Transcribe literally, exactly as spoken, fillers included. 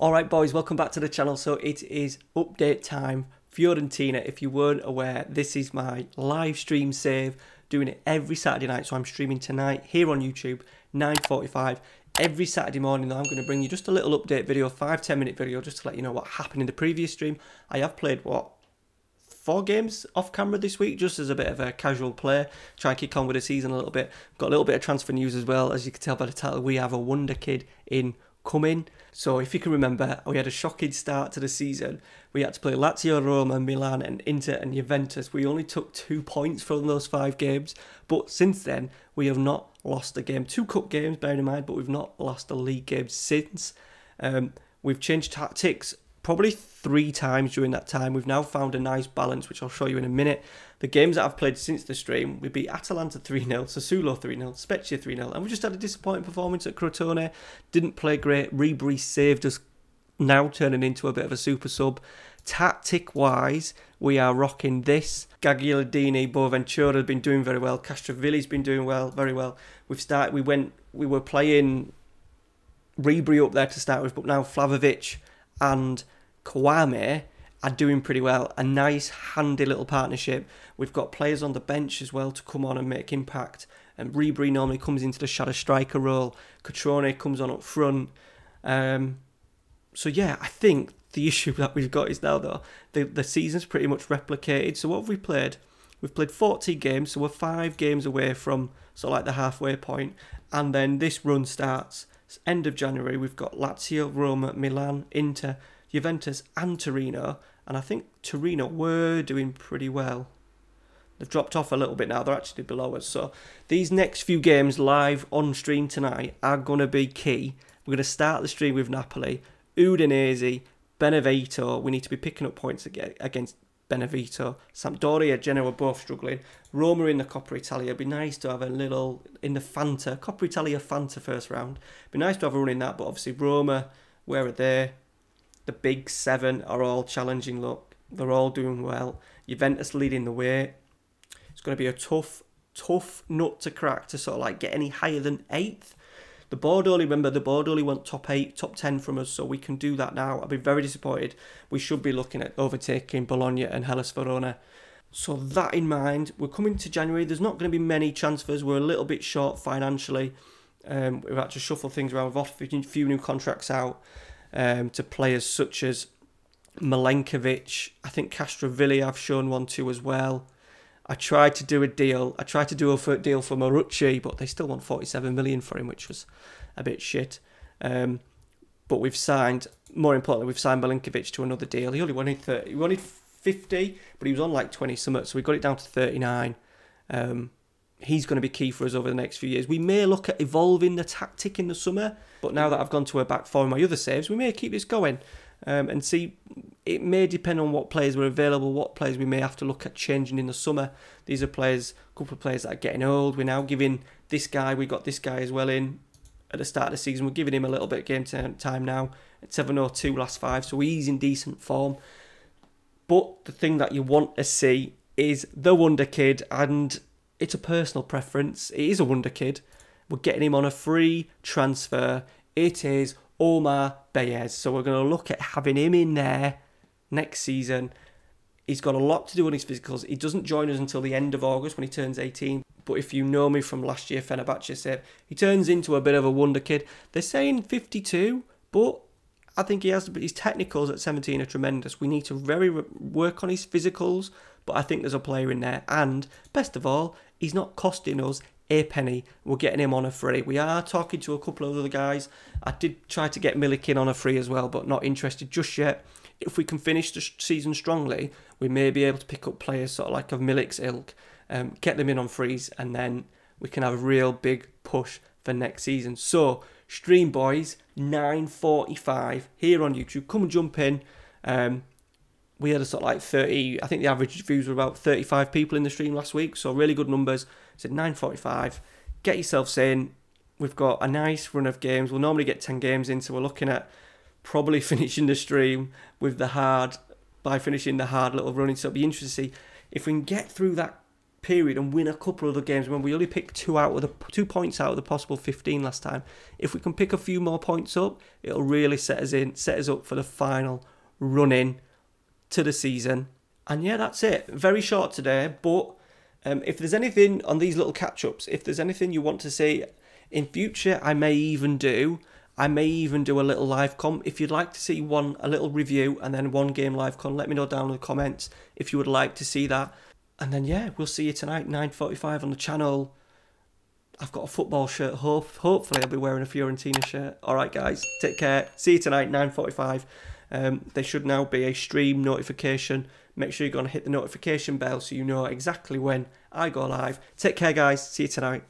Alright boys, welcome back to the channel. So it is update time. Fiorentina, if you weren't aware, this is my live stream save. Doing it every Saturday night, so I'm streaming tonight here on YouTube, nine forty-five. Every Saturday morning though, I'm going to bring you just a little update video, five to ten minute video, just to let you know what happened in the previous stream. I have played, what, four games off camera this week, just as a bit of a casual play, try and kick on with the season a little bit. Got a little bit of transfer news as well, as you can tell by the title. We have a wonder kid in coming. So if you can remember, we had a shocking start to the season. We had to play Lazio, Roma, Milan and Inter and Juventus. We only took two points from those five games, but since then we have not lost a game. Two cup games, bearing in mind, but we've not lost a league game since. Um, we've changed tactics probably three times during that time. We've now found a nice balance, which I'll show you in a minute. The games that I've played since the stream, we beat Atalanta three nil, Sassuolo three nil, Spezia three nil, and we just had a disappointing performance at Crotone. Didn't play great. Ribery saved us, now turning into a bit of a super sub. Tactic-wise, we are rocking this. Gagliardini, Boventura has been doing very well. Castrovilli's been doing well, very well. We've started, we went, we were playing Ribery up there to start with, but now Flavovic and Kouame are doing pretty well. A nice, handy little partnership. We've got players on the bench as well to come on and make impact. And Ribery normally comes into the shadow striker role. Koutrone comes on up front. Um, so yeah, I think the issue that we've got is now though, the, the season's pretty much replicated. So what have we played? We've played fourteen games, so we're five games away from sort of like the halfway point. And then this run starts end of January. We've got Lazio, Roma, Milan, Inter, Juventus and Torino, and I think Torino were doing pretty well. They've dropped off a little bit now, they're actually below us. So these next few games live on stream tonight are going to be key. We're going to start the stream with Napoli, Udinese, Benevento. We need to be picking up points against Benevento. Sampdoria, Genoa both struggling. Roma in the Coppa Italia. It'd be nice to have a little in the Fanta, Coppa Italia Fanta first round. It'd be nice to have a run in that, but obviously Roma, where are they? The big seven are all challenging, look. They're all doing well. Juventus leading the way. It's going to be a tough, tough nut to crack to sort of like get any higher than eighth. The board only, remember, the board only want top eight, top ten from us, so we can do that now. I'd be very disappointed. We should be looking at overtaking Bologna and Hellas Verona. So that in mind, we're coming to January. There's not going to be many transfers. We're a little bit short financially. Um, we've had to shuffle things around. We've offered a few new contracts out. Um, to players such as Milenkovic, I think Castrovilli I've shown one to as well. I tried to do a deal, I tried to do a deal for Marucci, but they still want forty-seven million for him, which was a bit shit. Um, but we've signed, more importantly, we've signed Milenkovic to another deal. He only wanted thirty, he wanted fifty, but he was on like twenty something, so we got it down to thirty-nine. Um, he's going to be key for us over the next few years. We may look at evolving the tactic in the summer, but now that I've gone to a back four in my other saves, we may keep this going um, and see. It may depend on what players were available, what players we may have to look at changing in the summer. These are players, a couple of players that are getting old. We're now giving this guy, we got this guy as well in at the start of the season. We're giving him a little bit of game time now at seven oh two last five, so he's in decent form. But the thing that you want to see is the wonder kid, and it's a personal preference. It is a wonder kid. We're getting him on a free transfer. It is Omar Bayez. So we're going to look at having him in there next season. He's got a lot to do on his physicals. He doesn't join us until the end of August when he turns eighteen. But if you know me from last year, Fenerbahce said, he turns into a bit of a wonder kid. They're saying fifty-two, but I think he has to, his technicals at seventeen are tremendous. We need to very work on his physicals, but I think there's a player in there. And best of all, he's not costing us a penny. We're getting him on a free. We are talking to a couple of other guys. I did try to get Milik in on a free as well, but not interested just yet. If we can finish the season strongly, we may be able to pick up players sort of like of Milik's ilk, um, get them in on frees, and then we can have a real big push for next season. So, stream boys, nine forty-five here on YouTube. Come and jump in. Um, we had a sort of like thirty, I think the average views were about thirty-five people in the stream last week, so really good numbers. It's at nine forty-five. Get yourselves in. We've got a nice run of games. We'll normally get ten games in, so we're looking at probably finishing the stream with the hard, by finishing the hard little running. So it'll be interesting to see if we can get through that period and win a couple of the games. Remember, we only picked two out of the two points out of the possible fifteen last time. If we can pick a few more points up, it'll really set us in, set us up for the final run in to the season. And yeah, that's it. Very short today, but um, if there's anything on these little catch-ups, if there's anything you want to see in future, I may even do. I may even do a little live com. If you'd like to see one, a little review and then one game live com, let me know down in the comments if you would like to see that. And then, yeah, we'll see you tonight, nine forty-five on the channel. I've got a football shirt. Hope, hopefully I'll be wearing a Fiorentina shirt. All right, guys, take care. See you tonight, nine forty-five. Um, there should now be a stream notification. Make sure you're going to hit the notification bell so you know exactly when I go live. Take care, guys. See you tonight.